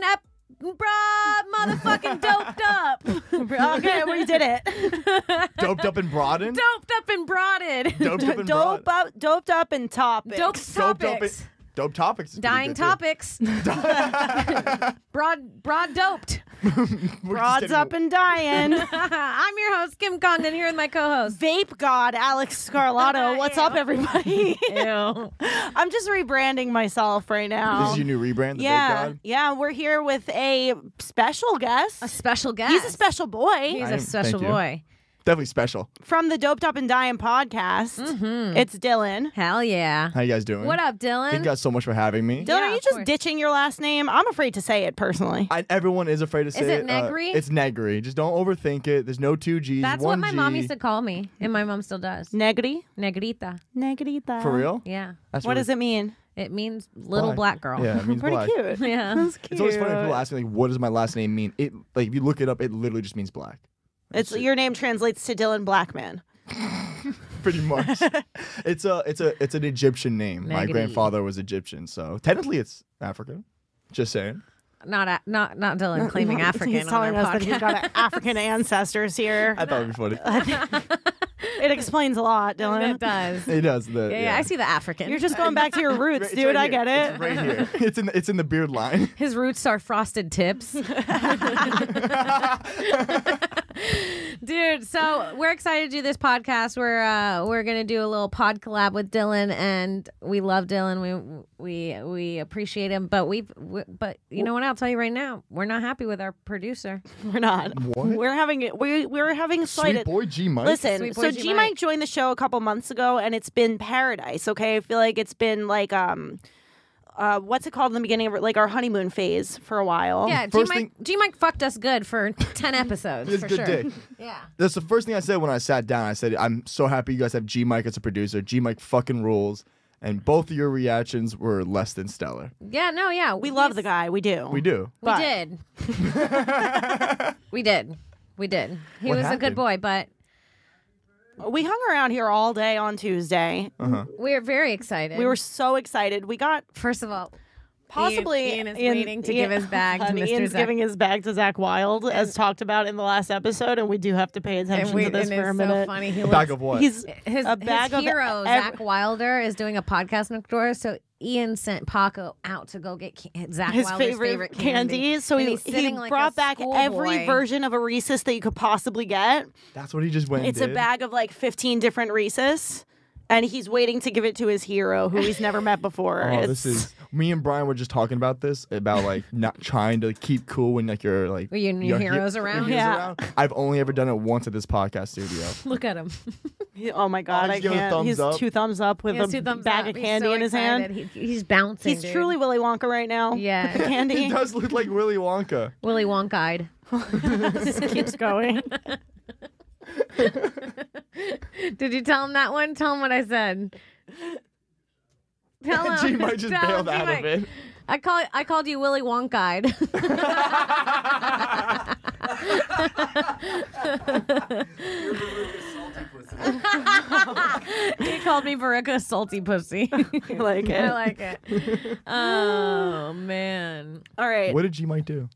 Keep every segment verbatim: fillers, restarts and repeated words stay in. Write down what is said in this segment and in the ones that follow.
fucking ep- Bruh, motherfucking doped up. Okay, we did it. Doped up and broadened? Doped up and broadened. Doped up and broadened. Dope up, doped up and topics. Doped topics. Dope topics. Dying topics. broad, broad doped. Broads up and dying. I'm your host, Kim Congdon, here with my co-host. Vape God, Alex Scarlato. What's Ew. up, everybody? Ew. I'm just rebranding myself right now. This is your new rebrand, the yeah. Vape God? Yeah, we're here with a special guest. A special guest. He's a special boy. He's I a special boy. You. Definitely special. From the Doped Up and Dying podcast, mm-hmm. it's Dylan. Hell yeah. How you guys doing? What up, Dylan? Thank you guys so much for having me. Dylan, yeah, are you just course. ditching your last name? I'm afraid to say it, personally. I, everyone is afraid to say it. Is it, it. Negri? Uh, it's Negri. Just don't overthink it. There's no two Gs. That's one what my G. mom used to call me, and my mom still does. Negri? Negrita. Negrita. For real? Yeah. That's what really does it mean? It means little black, black girl. Yeah, it means pretty black. Cute. Yeah. That's cute. It's always funny when people ask me, like, what does my last name mean? It like if you look it up, it literally just means black. It's your name translates to Dylan Blackman. Pretty much. It's a it's a it's an Egyptian name. Negri. My grandfather was Egyptian, so technically it's African. Just saying. Not a, not not Dylan not, claiming not, African. He's telling on our us podcast. that he's got African ancestors here. I thought it'd be funny. It explains a lot, Dylan. It does. It does. The, yeah, yeah. yeah, I see the African. You're just going back to your roots, dude. Right I get it. It's right here. It's in the, it's in the beard line. His roots are frosted tips. Dude, so we're excited to do this podcast. We're uh, we're gonna do a little pod collab with Dylan, and we love Dylan. We we we appreciate him, but we've we, but you know what? I'll tell you right now, we're not happy with our producer. We're not. What? We're having we we're having slighted. Sweet boy G-Mike. Listen, Sweet boy so G-Mike joined the show a couple months ago, and it's been paradise. Okay, I feel like it's been like um. Uh, what's it called in the beginning of like our honeymoon phase for a while? Yeah, G-Mike thing... fucked us good for ten episodes. It's for good sure. Dick. Yeah, that's the first thing I said when I sat down. I said, "I'm so happy you guys have G-Mike as a producer. G-Mike fucking rules." And both of your reactions were less than stellar. Yeah, no, yeah, we He's... love the guy. We do. We do. We but... did. we did. We did. He what was happened? a good boy, but. We hung around here all day on Tuesday. Uh-huh. We were very excited. We were so excited. We got first of all, possibly Ian, Ian is Ian, waiting to Ian, give his bag to Mister Ian's Zach. giving his bag to Zach Wylde, as talked about in the last episode, and we do have to pay attention we, to this for a minute. So funny. He a looks, bag of what? He's his, a bag his hero, of Zach Wylder, is doing a podcast next door, so. Ian sent Paco out to go get can Zach his Wilder's favorite, favorite candy. candy. So he, he like brought back every boy. version of a Reese's that you could possibly get. That's what he just went. It's and did. a bag of like fifteen different Reese's, and he's waiting to give it to his hero, who he's never met before. Oh, it's... this is me and Brian were just talking about this about like not trying to keep cool when like you're like your new heroes he around. Yeah, around. I've only ever done it once at this podcast studio. Look at him. He, oh my god! Oh, I can't. He's up. two thumbs up with a bag up. of candy so in his excited. hand. He, he's bouncing. He's dude. truly Willy Wonka right now. Yeah, with the candy. He does look like Willy Wonka. Willy Wonka-eyed. This keeps going. Did you tell him that one? Tell him what I said. Tell him. G might just bailed out of it. I call I called you Willy Wonka-eyed. He called me Veruca salty pussy. I like it. I like it. Oh man! All right. What did G-Mike do?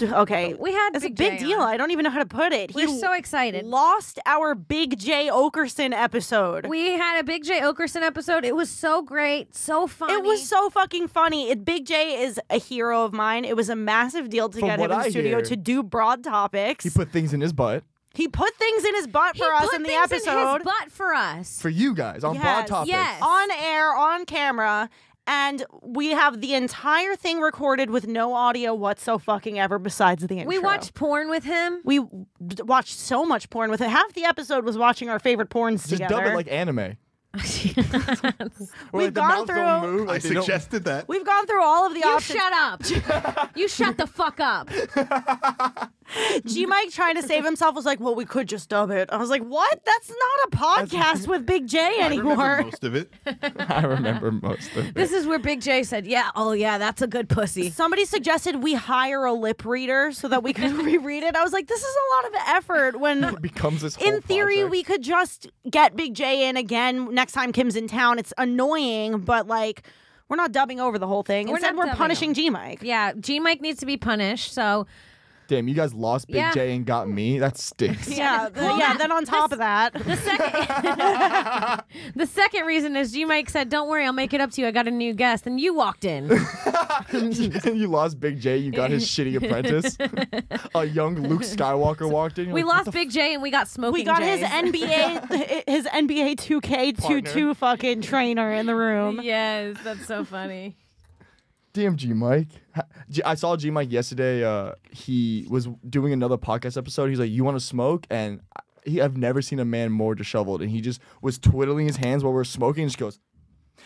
Okay, we had it's a big deal. I don't even know how to put it. We're so excited. Lost our Big Jay Oakerson episode. We had a Big Jay Oakerson episode. It was so great, so funny. It was so fucking funny. It, Big Jay is a hero of mine. It was a massive deal to get him in the studio to do Broad Topics. He put things in his butt. He put things in his butt for he us in the episode. He put things in his butt for us. For you guys on yes, Broad Topics, yes. on air, on camera. And we have the entire thing recorded with no audio whatsoever besides the intro. We watched porn with him. We watched so much porn with him. Half the episode was watching our favorite porns Just together. Just dub it like anime. We've gone through. Move, I suggested that. We've gone through all of the you options. You shut up. You shut the fuck up. G-Mike trying to save himself was like, "Well, we could just dub it." I was like, "What? That's not a podcast That's, with Big Jay anymore." I remember most of it. I remember most of it. This is where Big Jay said, "Yeah, oh yeah, that's a good pussy." Somebody suggested we hire a lip reader so that we could reread it. I was like, "This is a lot of effort." When it becomes this. Whole in theory, project. we could just get Big Jay in again next time Kim's in town. It's annoying, but like. We're not dubbing over the whole thing. We're Instead, we're punishing G-Mike. Yeah, G-Mike needs to be punished, so... Damn, you guys lost Big yeah. Jay and got me. That stinks. Yeah, the, well, yeah. Then on top the, of that, the second, the second reason is G-Mike said, "Don't worry, I'll make it up to you. I got a new guest," and you walked in. You lost Big Jay. You got his shitty apprentice. A young Luke Skywalker walked in. We like, lost Big Jay and we got smoking. We got Jay. his N B A, his N B A two K twenty-two fucking trainer in the room. Yes, that's so funny. Damn, G-Mike. I saw G-Mike yesterday. Uh, he was doing another podcast episode. He's like, "You want to smoke?" And I, he, I've never seen a man more disheveled. And he just was twiddling his hands while we were smoking. And just goes,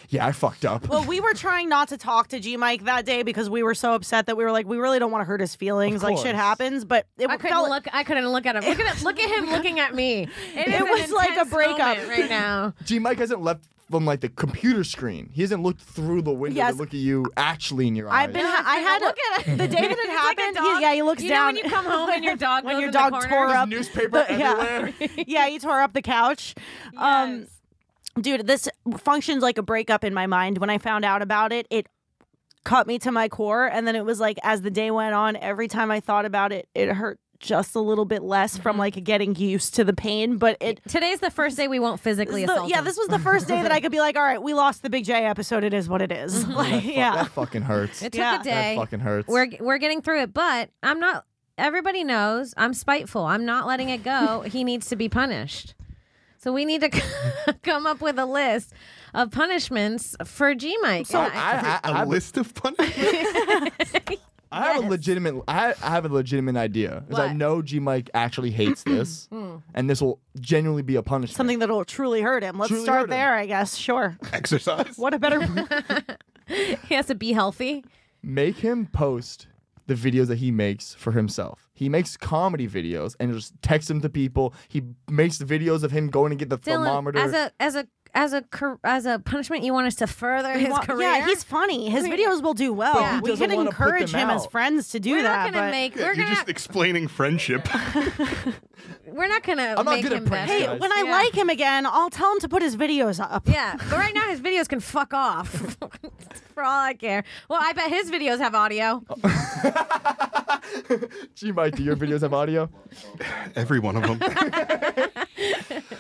"Yeah, I fucked up." Well, we were trying not to talk to G-Mike that day because we were so upset that we were like, we really don't want to hurt his feelings. Like, shit happens. But it I couldn't look. I couldn't look at him. Look at it, look at him looking at me. It, it was like a breakup right now. G-Mike hasn't left. From like the computer screen, he hasn't looked through the window yes. to look at you actually in your eyes. I've been, ha I had look at it. The day that it happened. Like he, yeah, he looks you down. You know when you come home and your dog when your dog tore up There's newspaper the, everywhere. Yeah. yeah, he tore up the couch. Yes. Um, dude, this functions like a breakup in my mind. When I found out about it, it cut me to my core, and then it was like as the day went on, every time I thought about it, it hurt. Just a little bit less from like getting used to the pain, but it today's the first day we won't physically assault the, yeah him. This was the first day that I could be like, all right, we lost the Big J episode, it is what it is. Like, yeah, that yeah that fucking hurts. It took yeah. a day. That fucking hurts. We're we're getting through it, but I'm not, everybody knows I'm spiteful, I'm not letting it go. He needs to be punished, so we need to come up with a list of punishments for G-Mike. So I, I, I, a I, list of punishments. I yes. have a legitimate. I have a legitimate idea because I know G-Mike actually hates this, and this will genuinely be a punishment. Something that will truly hurt him. Let's truly start there, him. I guess. Sure. Exercise. What a better. He has to be healthy. Make him post the videos that he makes for himself. He makes comedy videos and just texts them to people. He makes the videos of him going to get the Dylan, thermometer. As a as a. As a as a punishment, you want us to further his well, career? Yeah, he's funny. His videos will do well. Yeah. We can encourage him out. as friends to do we're that. Not gonna but make, yeah, we're you're gonna... just explaining friendship. We're not going to make him better. Hey, guys. when I yeah. like him again, I'll tell him to put his videos up. Yeah, but right now his videos can fuck off. For all I care. Well, I bet his videos have audio. G-Mike, do your videos have audio? Every one of them.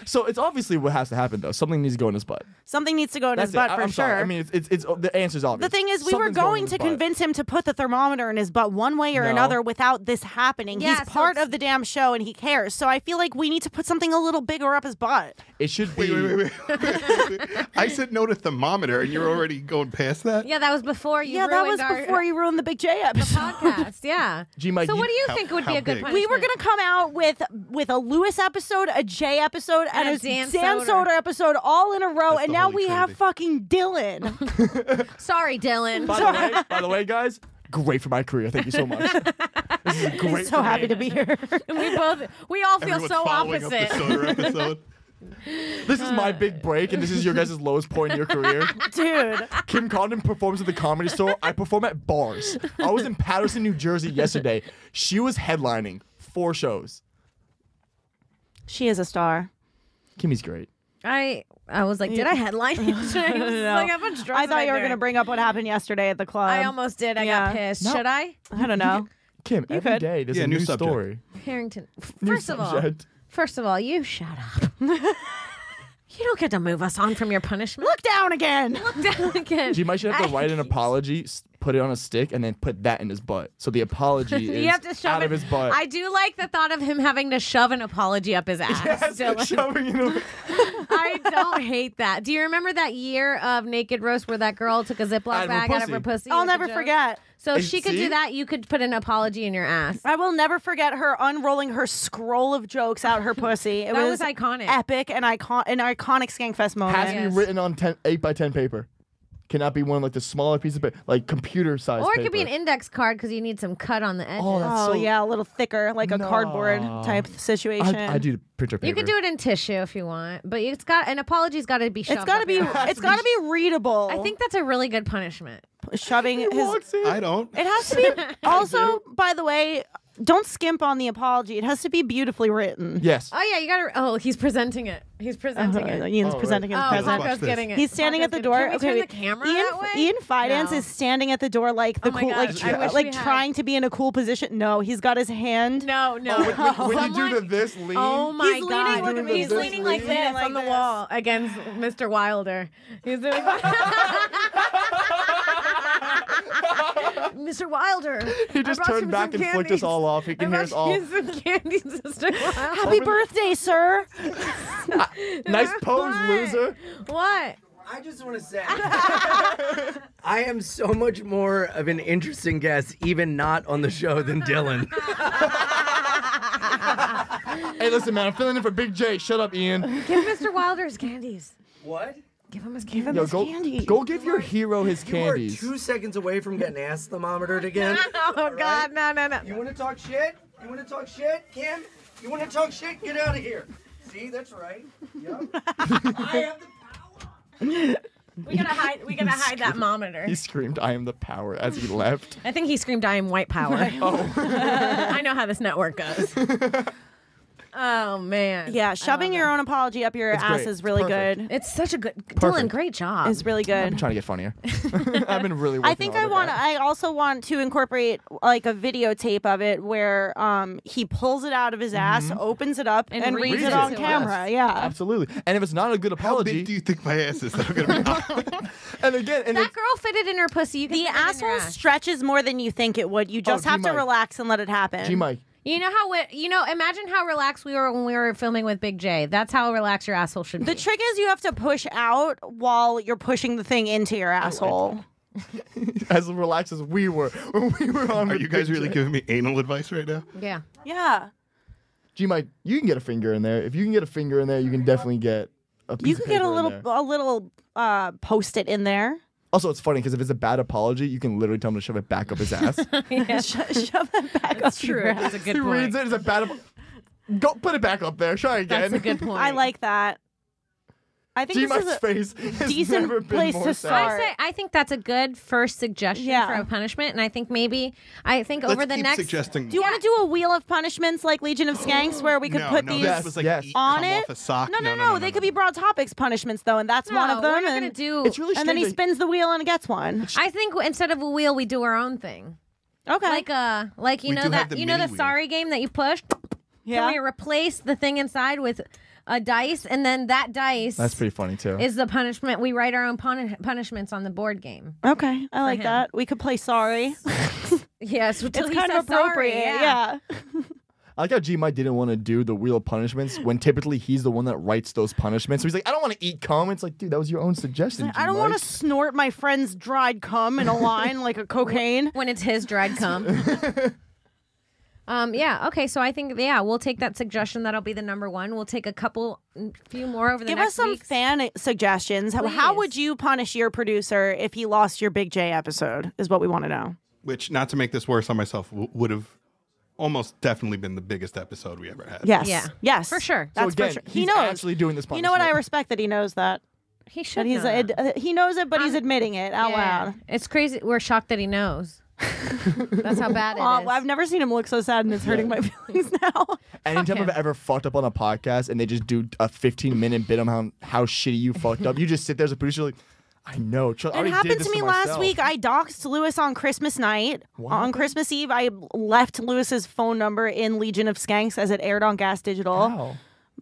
So it's obviously what has to happen, though. Something needs to go in his butt. Something needs to go in That's his it. butt I, for I'm sure. Sorry. I mean, it's, it's, it's, the answer's obvious. The thing is, we Something's were going, going to convince butt. him to put the thermometer in his butt one way or no. another without this happening. Yeah, He's so part of the damn show and he cares. So I I feel like we need to put something a little bigger up his butt. It should be. Wait, wait, wait, wait. I said no to thermometer, and you're already going past that? Yeah, that was before you. Yeah, that was our, before you ruined the Big J episode. The podcast, yeah. G-Mike, so what do you how, think would be a good punishment? We were gonna come out with with a Lewis episode, a Jay episode, and, and a Dan, Dan Soda episode all in a row, That's and now we trendy. have fucking Dylan. Sorry, Dylan. By the way, by the way, guys. Great for my career. Thank you so much. This is great. I'm so happy me. to be here. We both, we all feel Everyone's so opposite. Up the soda this is my big break, and this is your guys' lowest point in your career, dude. Kim Congdon performs at the Comedy Store. I perform at bars. I was in Patterson, New Jersey yesterday. She was headlining four shows. She is a star. Kimmy's great. I. I was like, did I headline? I, was like, I'm I thought you were going to bring up what happened yesterday at the club. I almost did. I yeah. got pissed. No. Should I? I don't know. Kim, you every could. day there's yeah, a new, new story. Harrington. First new of subject. all, first of all, you shut up. You don't get to move us on from your punishment. Look down again. Look down again. G Mike should have to I write an apology, put it on a stick, and then put that in his butt. So the apology is have to shove out it. of his butt. I do like the thought of him having to shove an apology up his ass. Yes, shoving it up. I don't hate that. Do you remember that year of Naked Roast where that girl took a Ziploc bag out of her pussy? I'll never forget. So if she could do that, you could put an apology in your ass. I will never forget her unrolling her scroll of jokes out her pussy. It that was, was iconic. Epic and icon an iconic Skankfest moment. Has to yes. be written on eight by ten paper. Cannot be one like the smaller piece of paper, like computer size Or it paper. could be an index card because you need some cut on the edges. Oh, oh so... yeah, a little thicker, like no. a cardboard type situation. I, I do printer paper. You could do it in tissue if you want, but it's got an apology's got to be shoved. It's got to be. It's got to be readable. I think that's a really good punishment. Shoving his. I don't. It has to be. Also, by the way, don't skimp on the apology. It has to be beautifully written. Yes. Oh yeah, you gotta. Oh, he's presenting it. He's presenting uh-huh. it. Ian's oh, presenting right. his oh, present. Paco's getting it. He's standing Paco's at the door. Can we turn okay. the camera Ian, that way? Ian Fidance no. is standing at the door, like the oh cool, like, yeah. like, like trying to be in a cool position. No, he's got his hand. No, no. Oh, when, when, when you do the this lean. Oh my he's god. Leaning, look at me. He's leaning like lean. this like on the this. wall against Mister Wilder. He's doing. Mister Wilder. He just turned back and flicked us all off. He can hear us all. Happy birthday, sir. Nice pose, loser. What? I just want to say, I am so much more of an interesting guest, even not on the show, than Dylan. Hey, listen, man, I'm filling in for Big J. Shut up, Ian. Give Mister Wilder his candies. What? Give him his, give him Yo, his go, candy. Go give your hero his candies. You are two seconds away from getting ass thermometered again. Oh, right? God, no, no, no. You want to talk shit? You want to talk shit, Kim? You want to talk shit? Get out of here. See, that's right. Yep. I have the power. We gotta hide. We gotta hide that monitor. He screamed, "I am the power!" as he left. I think he screamed, "I am white power." Oh. I know how this network goes. Oh, man. Yeah, shoving your that. own apology up your it's ass great. is really good. It's such a good... Perfect. Dylan, great job. It's really good. I'm trying to get funnier. I've been really working I think I want... I also want to incorporate, like, a videotape of it where um, he pulls it out of his ass, mm-hmm. opens it up, and, and reads, reads it on it. camera. Yes. Yeah. Absolutely. And if it's not a good apology... How big do you think my ass is? I'm gonna be and again... And that it, girl fitted in her pussy. You the asshole stretches more than you think it would. You just oh, have G-Mike. to relax and let it happen. G-Mike. You know how we, you know, imagine how relaxed we were when we were filming with Big J. That's how relaxed your asshole should be. The trick is you have to push out while you're pushing the thing into your asshole. As relaxed as we were when we were on. Are you guys really giving me anal advice right now? Yeah. Yeah. G-Mike, you can get a finger in there. If you can get a finger in there, you can definitely get a piece of paper. You can get a little a little uh post-it in there. Also, it's funny because if it's a bad apology, you can literally tell him to shove it back up his ass. Yeah, Sho shove it back That's up. That's true. That's a good he point. He reads it as a bad. Go put it back up there. Try again. That's a good point. I like that. I think G-Mike's face decent place to start. I, say, I think that's a good first suggestion yeah. for a punishment, and I think maybe I think Let's over the keep next. Suggesting do you yeah. want to do a wheel of punishments like Legion of Skanks, where we could no, put no, these this was like yes. eat, on it? Off a sock. No, no, no, no, no, no. They no. could be broad topics punishments though, and that's no, one of them. We're not and, do, it's really and then he spins the wheel and gets one. I think instead of a wheel, we do our own thing. Okay, like uh, like you we know that you know the wheel. sorry game that you pushed. Yeah, can we replace the thing inside with a dice, and then that dice. That's pretty funny too. Is the punishment? We write our own pun punishments on the board game. Okay, I like that. We could play sorry. Yes, it's kind of appropriate. Yeah. yeah. I like how G-Mike didn't want to do the wheel of punishments when typically he's the one that writes those punishments. So he's like, I don't want to eat cum. It's like, dude, that was your own suggestion. Like, I don't want to snort my friend's dried cum in a line like a cocaine when it's his dried cum. Um, yeah, okay, so I think, yeah, we'll take that suggestion. That'll be the number one. We'll take a couple, few more over the Give next Give us some weeks. fan suggestions. How, how would you punish your producer if he lost your Big J episode is what we want to know. Which, not to make this worse on myself, w would have almost definitely been the biggest episode we ever had. Yes. Yeah. Yes. For sure. That's so again, for sure. He he's knows. actually doing this punishment. You know what? I respect that he knows that. He should he's know. A, he knows it, but um, he's admitting it out yeah. loud. It's crazy. We're shocked that he knows. That's how bad it uh, is. I've never seen him look so sad, and it's hurting my feelings now. Anytime I've ever fucked up on a podcast and they just do a fifteen minute bit on how, how shitty you fucked up, you just sit there as a producer like, I know. It happened did this to me to last week. I doxed Lewis on Christmas night. What? On Christmas Eve, I left Lewis's phone number in Legion of Skanks as it aired on Gas Digital. Wow.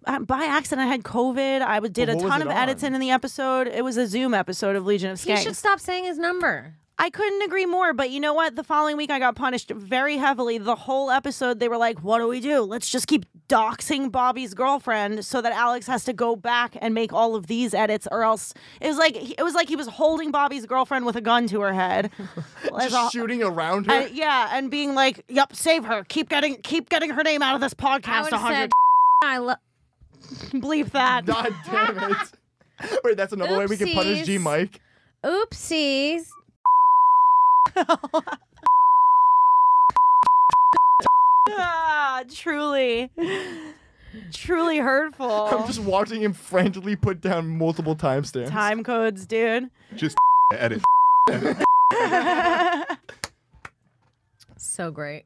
Uh, by accident, I had COVID. I did well, a ton of on? editing in the episode. It was a Zoom episode of Legion of Skanks. He should stop saying his number. I couldn't agree more, but you know what? The following week, I got punished very heavily. The whole episode, they were like, what do we do? Let's just keep doxing Bobby's girlfriend so that Alex has to go back and make all of these edits, or else it was like it was like he was holding Bobby's girlfriend with a gun to her head. Just all, shooting around her? And, yeah, and being like, yep, save her. Keep getting keep getting her name out of this podcast. I said, I love... Bleep that. God damn it. Wait, that's another Oopsies. way we can punish G-Mike. Oopsies. Ah, truly, truly hurtful. I'm just watching him frantically put down multiple timestamps. Time codes, dude. Just edit. So great.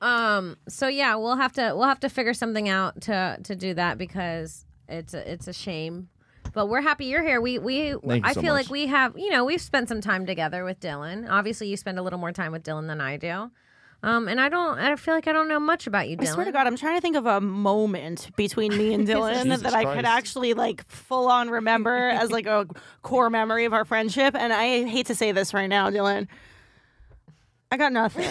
Um. So yeah, we'll have to we'll have to figure something out to to do that, because it's a, it's a shame. But we're happy you're here. We we Thank I you so feel much. Like we have you know we've spent some time together with Dylan. Obviously, you spend a little more time with Dylan than I do. Um, and I don't. I feel like I don't know much about you, Dylan. I swear to God, I'm trying to think of a moment between me and Dylan that Christ. I could actually like full on remember as like a core memory of our friendship. And I hate to say this right now, Dylan, I got nothing.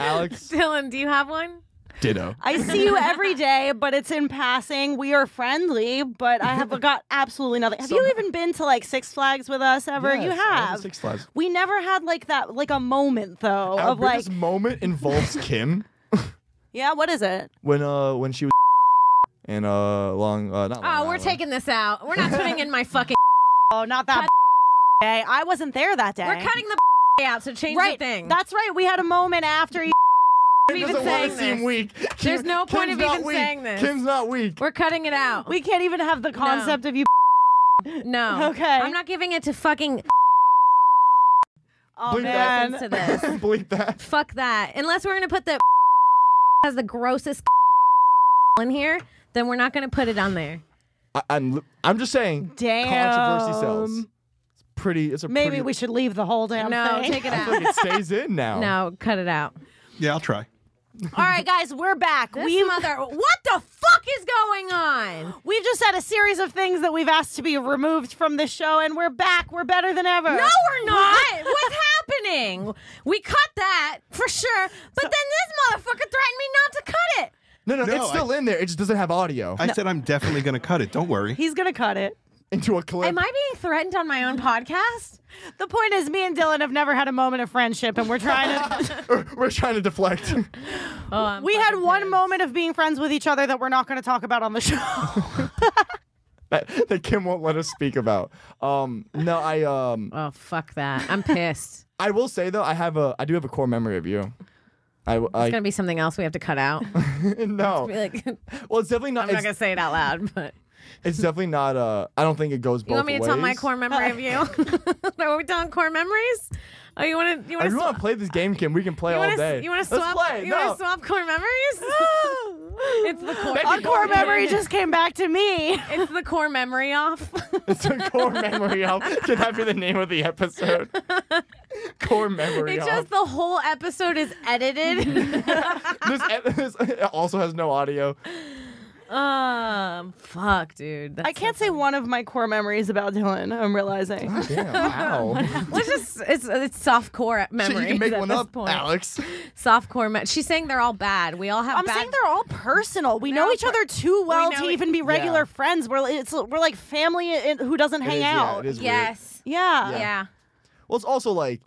Alex, Dylan, do you have one? Ditto. I see you every day, but it's in passing. We are friendly, but I have got absolutely nothing. Have so, you even been to like Six Flags with us ever? Yes, you have. Six Flags. We never had like that, like a moment though. Our of biggest like moment involves Kim. Yeah, what is it? When uh, when she was and uh, long. Uh, not long oh, we're long. Taking this out. We're not putting in my fucking. Oh, not that. Day. I wasn't there that day. We're cutting the out. So change right. the thing. That's right. We had a moment after you. Kim even saying this. Seem weak. Kim, There's no point Kim's of even weak. Saying this. Kim's not weak. We're cutting it out. We can't even have the concept no. of you. No. Okay. I'm not giving it to fucking. Oh, Bleep man. That. To this. Bleep that. Fuck that. Unless we're gonna put the as the grossest in here, then we're not gonna put it on there. I, I'm I'm just saying. Damn. Controversy sells. It's pretty. It's a maybe pretty... we should leave the whole damn no, thing. No, take it out. I feel like it stays in now. No, cut it out. Yeah, I'll try. All right, guys, we're back. This we mother, what the fuck is going on? We've just had a series of things that we've asked to be removed from the show, and we're back. We're better than ever. No, we're not. What's happening? We cut that for sure, but so, then this motherfucker threatened me not to cut it. No, no, no it's still I, in there. It just doesn't have audio. I no. said I'm definitely going to cut it. Don't worry. He's going to cut it into a clip. Am I being threatened on my own podcast? The point is, me and Dylan have never had a moment of friendship, and we're trying to we're trying to deflect. Oh, we had one pissed. moment of being friends with each other that we're not going to talk about on the show. that, that Kim won't let us speak about. Um, no, I. Um, oh fuck that! I'm pissed. I will say though, I have a I do have a core memory of you. I, it's I, gonna be something else we have to cut out. No. Like, well, it's definitely not. I'm not gonna say it out loud, but. It's definitely not, uh, I don't think it goes both ways. You want me to ways. tell my core memory of you? Are we telling core memories? Oh, you want to you want to play this game, Kim? We can play wanna, all day. You want to swap play. You no. want to swap core memories? It's the core. Our core memory just came back to me. It's the core memory off. It's the core memory off. Can that be the name of the episode? Core memory. It's off. Just the whole episode is edited. this, this also has no audio. Um, fuck, dude. That's I can't so say one of my core memories about Dylan. I'm realizing. Oh, damn. Wow. Let's just it's it's soft core memories. You can make one up, point. Alex. Soft core. She's saying they're all bad. We all have. I'm bad saying they're all personal. We they're know each other too well we to even be regular yeah. friends. We're it's we're like family in, who doesn't it hang is, out. Yeah, it is yes. Weird. Yeah. yeah. Yeah. Well, it's also like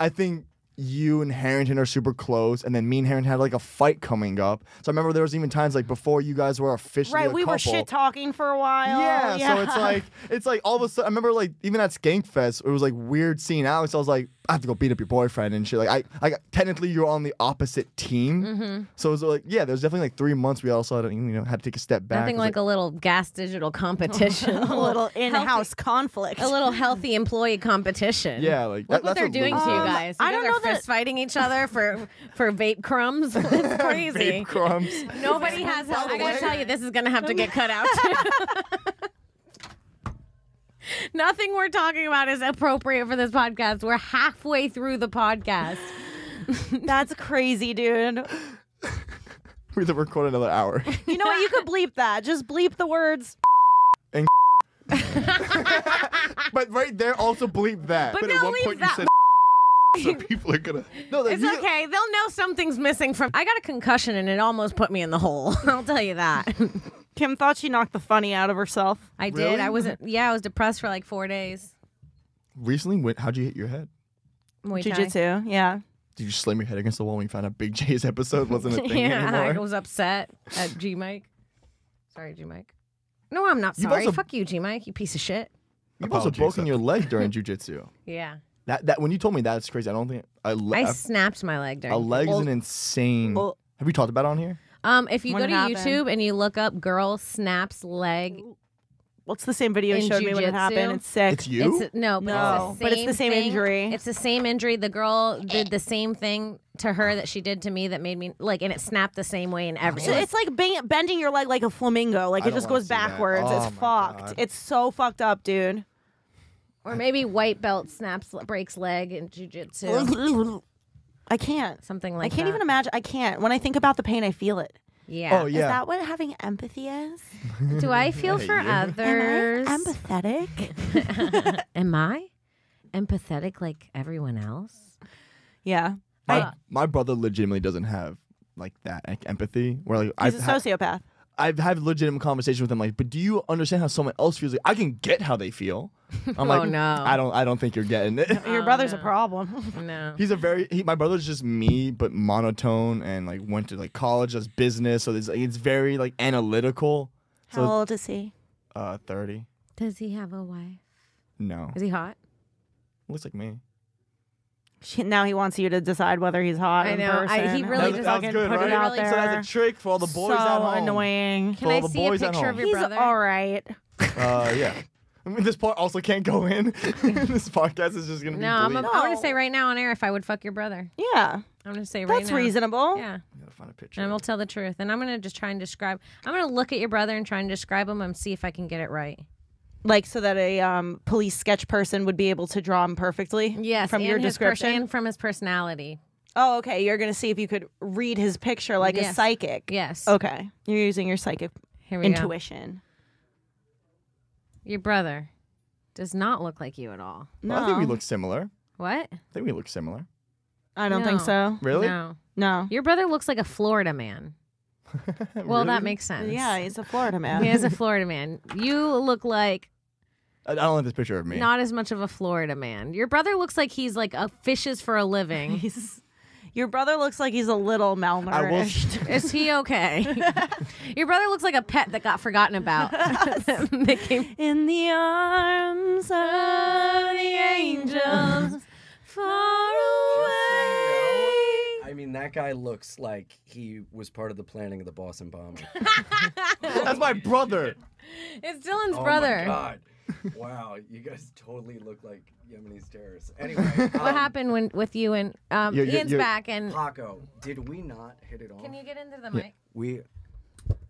I think. You and Harrington are super close, and then me and Harrington had like a fight coming up. So I remember there was even times like before you guys were officially right. A we couple. were shit talking for a while. Yeah, yeah, so it's like it's like all of a sudden. I remember like even at Skankfest, it was like weird seeing Alex. I was like, I have to go beat up your boyfriend and shit. Like I, I got, technically you're on the opposite team. Mm-hmm. So it was like yeah, there was definitely like three months we also had to, you know had to take a step back. I think like, like a little Gas Digital competition, a little in-house conflict, a little healthy employee competition. Yeah, like look that, what that's they're what doing Luke to you guys. Um, you I guys don't know. Fist fighting each other for for vape crumbs. It's crazy. Vape crumbs. Nobody has. Help. I gotta tell you, this is gonna have to get cut out. Nothing we're talking about is appropriate for this podcast. We're halfway through the podcast. That's crazy, dude. We have to record another hour. You know what? You could bleep that. Just bleep the words. And but right there, also bleep that. But, but at one point you said. So people are gonna. No, it's okay. They'll know something's missing from. I got a concussion and it almost put me in the hole. I'll tell you that. Kim thought she knocked the funny out of herself. I really? did. I wasn't. Yeah, I was depressed for like four days. Recently, how'd you hit your head? Jiu-jitsu. Yeah. Did you slam your head against the wall when you found out Big Jay's episode wasn't a thing yeah, anymore? I was upset at G-Mike. Sorry, G-Mike. No, I'm not sorry. Fuck you, G-Mike. You piece of shit. You also broken your leg during jiu-jitsu. Yeah. That that when you told me that, it's crazy. I don't think I. I, I snapped my leg during. A leg well, is an insane. Well, have we talked about it on here? Um, if you when go to happened. YouTube and you look up "girl snaps leg," what's the same video you showed jiu-jitsu? me when it happened? It's sick. It's you. It's, no, but no. It's the same but it's the same thing. injury. It's the same injury. The girl did the same thing to her that she did to me that made me like, and it snapped the same way in every. So it's like bending your leg like a flamingo. Like I it just goes backwards. Oh, it's fucked. God. It's so fucked up, dude. Or maybe white belt snaps, breaks leg in jiu-jitsu. I can't. Something like that. I can't that. even imagine. I can't. When I think about the pain, I feel it. Yeah. Oh, yeah. Is that what having empathy is? Do I feel for you. others? Am I empathetic? Am I empathetic like everyone else? Yeah. My, I, my brother legitimately doesn't have like that like, empathy. Where, like, he's I've a sociopath. I've had legitimate conversations with him, like, but do you understand how someone else feels? Like, I can get how they feel. I'm oh, like, no. I don't. I don't think you're getting it. Oh, your brother's no. a problem. No, he's a very. He, my brother's just me, but monotone, and like went to like college, does business, so it's like, it's very like analytical. How so, old is he? Uh, thirty. Does he have a wife? No. Is he hot? Looks like me. She, now he wants you to decide whether he's hot. I know. In person. I, he really that, just that good, put right? it out there. So that's a trick for all the boys so at home. So annoying. Can for I all the see boys a picture of your he's brother? He's all right. Uh, yeah. I mean, this part also can't go in. This podcast is just gonna be. No, I'm a, no. I want to say right now on air if I would fuck your brother. Yeah, I'm gonna say right that's now. That's reasonable. Yeah, you gotta find a picture. And we'll tell the truth. And I'm gonna just try and describe. I'm gonna look at your brother and try and describe him and see if I can get it right. Like so that a um, police sketch person would be able to draw him perfectly. Yes, from and your his description and from his personality. Oh, okay. You're gonna see if you could read his picture like yes. a psychic. Yes. Okay. You're using your psychic Here we intuition. Go. Your brother does not look like you at all. No. Well, I think we look similar. What? I think we look similar. I don't no. think so. Really? No. No. Your brother looks like a Florida man. Well, really? That makes sense. Yeah, he's a Florida man. He is a Florida man. You look like... I don't like this picture of me. Not as much of a Florida man. Your brother looks like he's like a fishes for a living. He's... Your brother looks like he's a little malnourished. Is he okay? Your brother looks like a pet that got forgotten about. They came in the arms of the angels, far away. I mean, that guy looks like he was part of the planning of the Boston bombing. That's my brother. It's Dylan's oh brother. Oh my God. Wow, you guys totally look like Yemeni's terrorists. Anyway, um, what happened when with you and um, you're, you're, Ian's you're, back and Paco? Did we not hit it off? Can you get into the yeah. mic? We,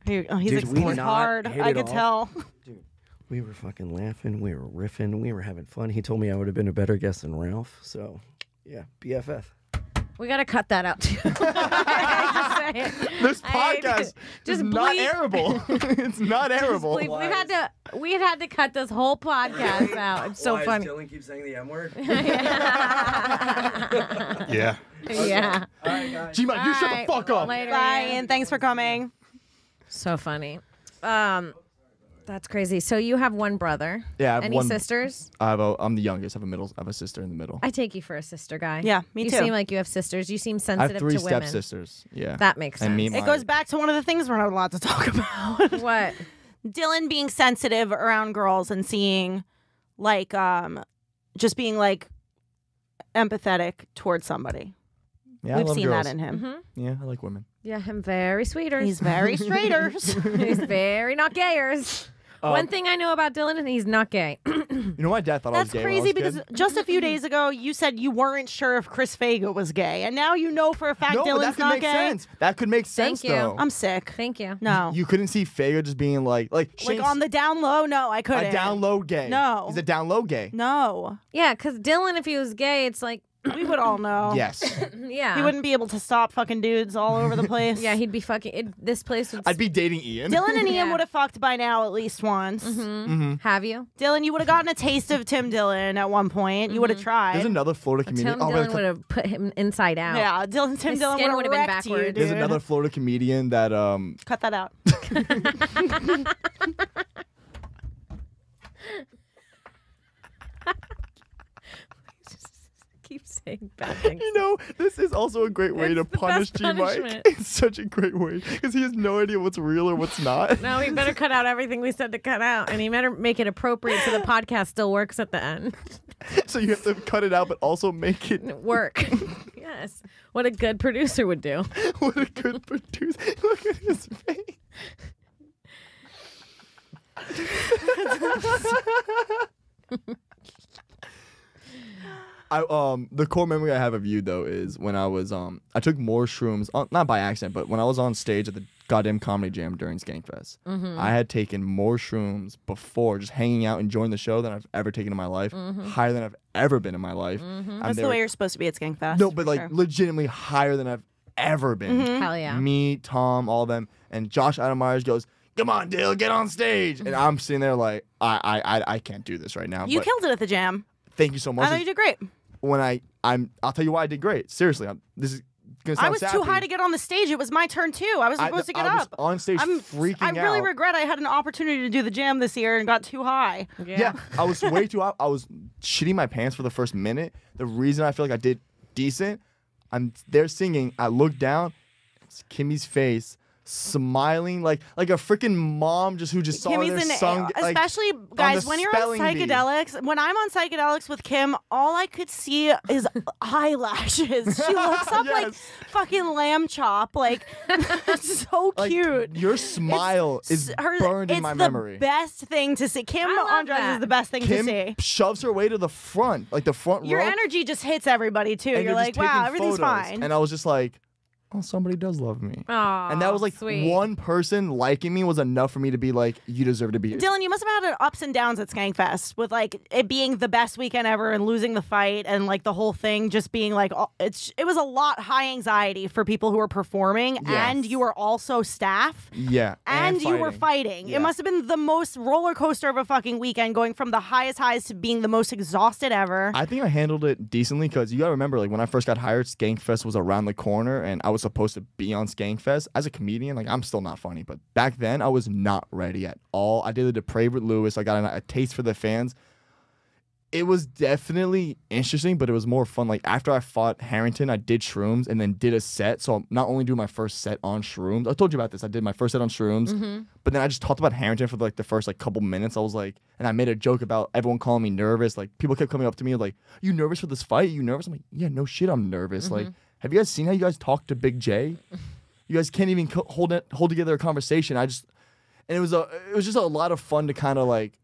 dude, oh, he's did we not hard. Hit it I could off? Tell. Dude, we were fucking laughing. We were riffing. We were having fun. He told me I would have been a better guest than Ralph. So, yeah, B F F. We gotta cut that out too. This podcast is not airable. It's not airable. We had to, we had to cut this whole podcast out. It's so Why funny. Is Dylan keeps saying the M word. yeah. Yeah. Okay. yeah. All right, guys. G-Mike, you shut right. the fuck up. Later, Bye, Ian. And thanks for coming. So funny. Um, that's crazy. So you have one brother. Yeah. I have Any one, sisters? I have a, I'm the youngest. I have a middle. I have a sister in the middle. I take you for a sister guy. Yeah, me you too. You seem like you have sisters. You seem sensitive I have three to women. Three stepsisters. Yeah, that makes sense. It goes back to one of the things we're not allowed to talk about. What? Dylan being sensitive around girls and seeing, like, um, just being like empathetic towards somebody. Yeah, we've seen girls. That in him. Mm-hmm. Yeah, I like women. Yeah, him very sweeters. He's very straighters. He's very not gayers. Um, One thing I know about Dylan is he's not gay. You know, my dad thought That's I was gay. That's crazy because kid. Just a few days ago you said you weren't sure if Chris Fager was gay, and now you know for a fact no, Dylan's that could not make gay. Sense. That could make sense. Thank you. Though. I'm sick. Thank you. No, you couldn't see Fager just being like, like, like on the down low. No, I couldn't. A down low gay. No, he's a down low gay. No. Yeah, because Dylan, if he was gay, it's like. We would all know. Yes. Yeah. He wouldn't be able to stop fucking dudes all over the place. Yeah, he'd be fucking. It, this place would. I'd be dating Ian. Dylan and yeah. Ian would have fucked by now at least once. Mm-hmm. Mm-hmm. Have you? Dylan, you would have gotten a taste of Tim Dylan at one point. Mm-hmm. You would have tried. There's another Florida comedian. Tim oh, Dylan would have put him inside out. Yeah, Dylan. Tim His Dylan would have been backwards. You, There's another Florida comedian that. Um... Cut that out. Keep saying bad things. You know, this is also a great way it's to punish G-Mike. It's such a great way because he has no idea what's real or what's not. No, he better cut out everything we said to cut out, and he better make it appropriate so the podcast still works at the end. So you have to cut it out, but also make it work. Yes, what a good producer would do. What a good producer! Look at his face. I um the core memory I have of you though is when I was um I took more shrooms on, not by accident, but when I was on stage at the goddamn comedy jam during Skankfest, mm-hmm. I had taken more shrooms before just hanging out enjoying the show than I've ever taken in my life, mm-hmm. higher than I've ever been in my life. Mm-hmm. That's the way you're supposed to be at Skankfest. No, but like sure. legitimately higher than I've ever been. Mm-hmm. Hell yeah. Me, Tom, all of them, and Josh Adam Myers goes, "Come on, Dale, get on stage!" And I'm sitting there like, I, I, I, I can't do this right now. You killed it at the jam. Thank you so much. I thought you did great. When I, I'm, I'll tell you why I did great. Seriously, I'm, this is gonna sound I was sappy. Too high to get on the stage. It was my turn too. I was supposed I, to get I was up on stage. I'm freaking out. I really out. regret I had an opportunity to do the jam this year and got too high. Yeah, yeah I was way too high. I was shitting my pants for the first minute. The reason I feel like I did decent, I'm there singing. I look down, it's Kimmy's face. Smiling like like a freaking mom just who just saw Kimmy's their an, son. Especially like, guys, when you're on psychedelics, bee. when I'm on psychedelics with Kim, all I could see is eyelashes. She looks up yes. like fucking lamb chop. Like so cute. Like, your smile it's, is her, burned in my memory. It's the best thing to see. Kim on drugs is the best thing Kim to see. Kim shoves her way to the front, like the front your row. Your energy just hits everybody too. And you're, you're like, wow, everything's photos. fine. And I was just like, oh, somebody does love me. Aww, and that was like sweet. one person liking me was enough for me to be like, you deserve to be here. Dylan, you must have had ups and downs at Skankfest with like it being the best weekend ever and losing the fight and like the whole thing just being like, all, it's it was a lot high anxiety for people who were performing yes. and you were also staff. Yeah. And, and you were fighting. Yeah. It must have been the most roller coaster of a fucking weekend going from the highest highs to being the most exhausted ever. I think I handled it decently because you gotta remember like when I first got hired, Skankfest was around the corner and I was supposed to be on Skankfest as a comedian. Like I'm still not funny, but back then I was not ready at all. I did the Depraved with Lewis. I got a, a taste for the fans. It was definitely interesting, but it was more fun. Like after I fought Harrington, I did shrooms and then did a set. So I'm not only doing my first set on shrooms. I told you about this. I did my first set on shrooms, mm-hmm. but then I just talked about Harrington for like the first like couple minutes. I was like, and I made a joke about everyone calling me nervous. Like people kept coming up to me like, "You nervous for this fight? Are you nervous?" I'm like, "Yeah, no shit, I'm nervous." Mm-hmm. Like. Have you guys seen how you guys talk to Big Jay? You guys can't even co hold it, hold together a conversation. I just, and it was a, it was just a lot of fun to kind of like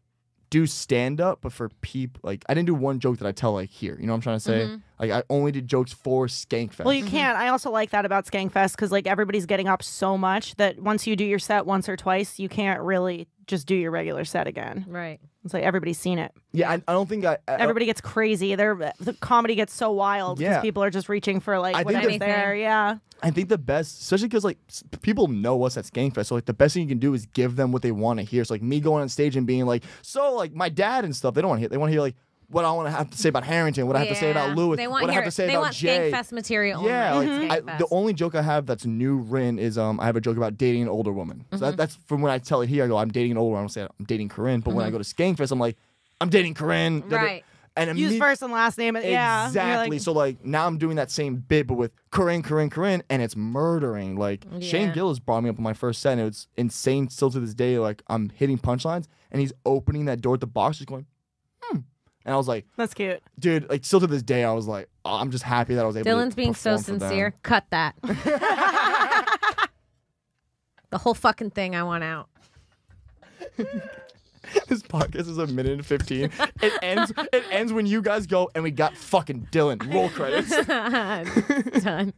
do stand up, but for people like I didn't do one joke that I tell like here. You know what I'm trying to say? Mm-hmm. Like I only did jokes for Skankfest. Well, you can't. I also like that about Skankfest because like everybody's getting up so much that once you do your set once or twice, you can't really just do your regular set again. Right. It's like everybody's seen it. Yeah, I, I don't think I, I everybody gets crazy. They're, the comedy gets so wild because yeah. people are just reaching for like I whatever's there. Yeah. I think the best, especially because like people know us at Skankfest, so like the best thing you can do is give them what they want to hear. So like me going on stage and being like, so like my dad and stuff. They don't want to hear. They want to hear like what I want to have to say about Harrington, what I have yeah. to say about Lewis, they want what hear, I have to say they about Jay. They want Skankfest material. Yeah, like, mm-hmm. I, the only joke I have that's new written is um I have a joke about dating an older woman. Mm-hmm. So that, that's from when I tell it here. I go, I'm dating an older woman. I don't say I'm dating Corinne, but mm-hmm. when I go to Skankfest, I'm like, I'm dating Corinne. Right. And use first and last name. Yeah. Exactly. Like, so like now I'm doing that same bit, but with Corinne, Corinne, Corinne, and it's murdering. Like yeah. Shane Gillis brought me up on my first set, and it's insane still to this day. Like I'm hitting punchlines, and he's opening that door at the box, just going, hmm. And I was like, that's cute. Dude, like, still to this day, I was like, oh, I'm just happy that I was able Dylan's to Dylan's being so sincere. Cut that. The whole fucking thing I want out. This podcast is a minute and fifteen. It ends It ends when you guys go, and we got fucking Dylan. Roll credits. Done.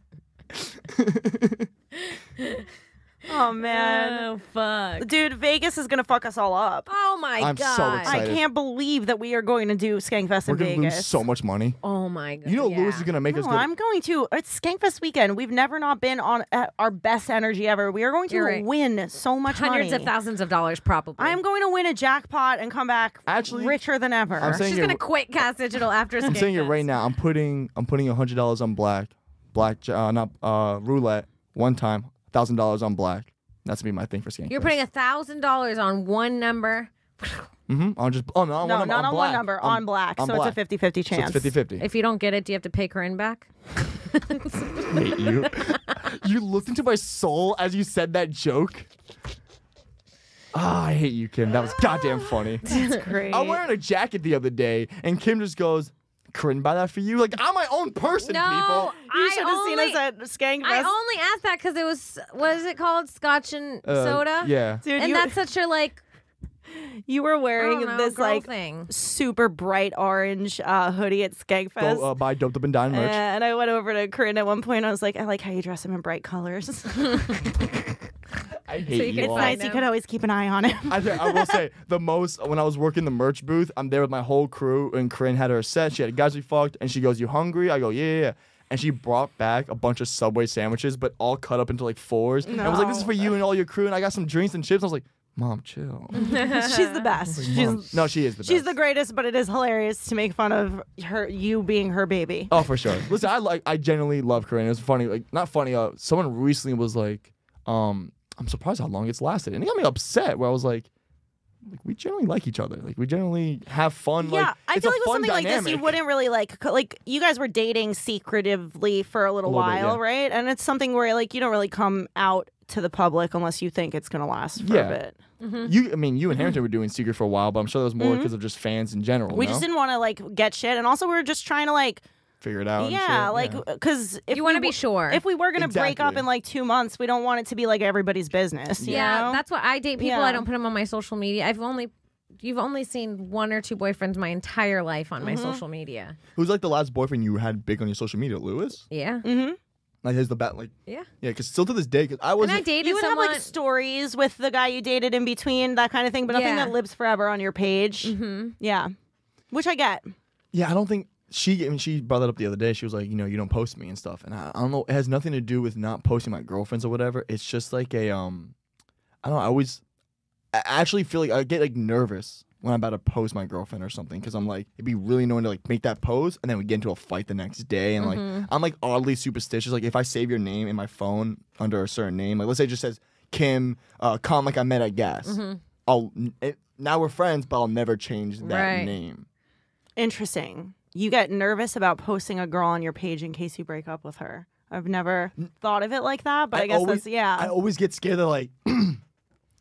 Oh, man. Oh, fuck. Dude, Vegas is going to fuck us all up. Oh, my I'm God. I'm so excited. I can't believe that we are going to do Skankfest in Vegas. We're going to lose so much money. Oh, my God. You know yeah. Lewis is going to make no, us go. I'm going to. It's Skankfest weekend. We've never not been on uh, our best energy ever. We are going to right. win so much Hundreds money. Hundreds of thousands of dollars, probably. I'm going to win a jackpot and come back Actually, richer than ever. I'm She's going to quit Gas Digital after Skankfest. I'm saying it right now. I'm putting I'm putting one hundred dollars on black. Black, uh, not uh, roulette. One time. Thousand dollars on black. That's gonna be my thing for Skankfest. You're putting a thousand dollars on one number. Mm-hmm. On just oh no, on no, one number, not on, on black. one number on, on black. On so black. It's a fifty fifty chance. So it's fifty fifty. If you don't get it, do you have to pay Corinne back? Wait, you you looked into my soul as you said that joke. Ah, oh, I hate you, Kim. That was goddamn funny. That's great. I'm wearing a jacket the other day, and Kim just goes, Corinne buy that for you? Like, I'm my own person, no, people. You should have seen us at Skankfest. I only asked that because it was, what is it called? Scotch and uh, soda? Yeah. Dude, and you, that's such a, like, You were wearing know, this like thing. super bright orange uh, hoodie at Skankfest. Go uh, buy Doped Up and Dying merch. Uh, and I went over to Corinne at one point. I was like, I like how you dress him in bright colors. I hate so you, you It's nice. Him. You could always keep an eye on him. I, I will say the most when I was working the merch booth, I'm there with my whole crew, and Corinne had her set. She had guys we fucked, and she goes, "You hungry?" I go, "Yeah, yeah, yeah." And she brought back a bunch of Subway sandwiches, but all cut up into like fours. No. And I was like, "This is for you and all your crew." And I got some drinks and chips. I was like, "Mom, chill." She's the best. Like, she's, no, she is the best. She's the greatest, but it is hilarious to make fun of her, you being her baby. Oh, for sure. Listen, I like, I genuinely love Corinne. It was funny, like not funny. Uh, someone recently was like, um, "I'm surprised how long it's lasted," and it got me upset. Where I was like, like we generally like each other. Like we generally have fun. Yeah, like, I it's feel like with something dynamic. like this, you wouldn't really like like you guys were dating secretively for a little, a little while, bit, yeah. right? And it's something where like you don't really come out to the public unless you think it's gonna last for yeah. a bit. Mm-hmm. You, I mean, you and Harrington were doing secret for a while, but I'm sure that was more because mm-hmm. of just fans in general. We no? just didn't want to like get shit, and also we were just trying to like figure it out. Yeah, and shit. like because yeah. if you want to be sure, if we were gonna exactly. break up in like two months, we don't want it to be like everybody's business. You yeah, know? That's why I date people. Yeah. I don't put them on my social media. I've only, you've only seen one or two boyfriends my entire life on mm-hmm. my social media. Who's like the last boyfriend you had big on your social media? Lewis. Yeah. Mm-hmm. Like his the bat like yeah yeah because still to this day because I was I dated you would someone... have like stories with the guy you dated in between that kind of thing but nothing yeah. that lives forever on your page mm-hmm. yeah which I get yeah I don't think she I mean she brought that up the other day she was like you know you don't post me and stuff and I, I don't know it has nothing to do with not posting my girlfriends or whatever it's just like a um I don't know I always I actually feel like I get like nervous when I'm about to post my girlfriend or something because I'm like it'd be really annoying to like make that pose and then we get into a fight the next day and like mm-hmm. I'm like oddly superstitious like if I save your name in my phone under a certain name like let's say it just says Kim uh Con like I met at Gas mm-hmm. I'll it, now we're friends but I'll never change that right. name. Interesting. You get nervous about posting a girl on your page in case you break up with her. I've never thought of it like that but I, I guess always, that's yeah. I always get scared of like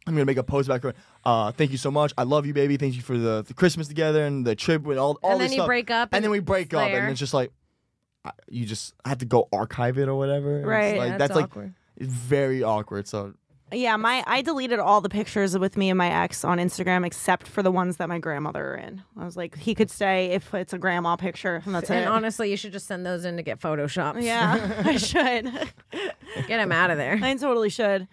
I'm going to make a post about her. Uh, thank you so much. I love you, baby. Thank you for the, the Christmas together and the trip with all, all and this stuff. And then you break up. And, and then we break up. There. And it's just like, I, you just I have to go archive it or whatever. Right. It's like, yeah, that's that's awkward. Like, it's very awkward. So. Yeah, my I deleted all the pictures with me and my ex on Instagram except for the ones that my grandmother are in. I was like, he could stay if it's a grandma picture, and that's and it. And honestly, you should just send those in to get photoshopped. Yeah, I should. Get him out of there. I totally should.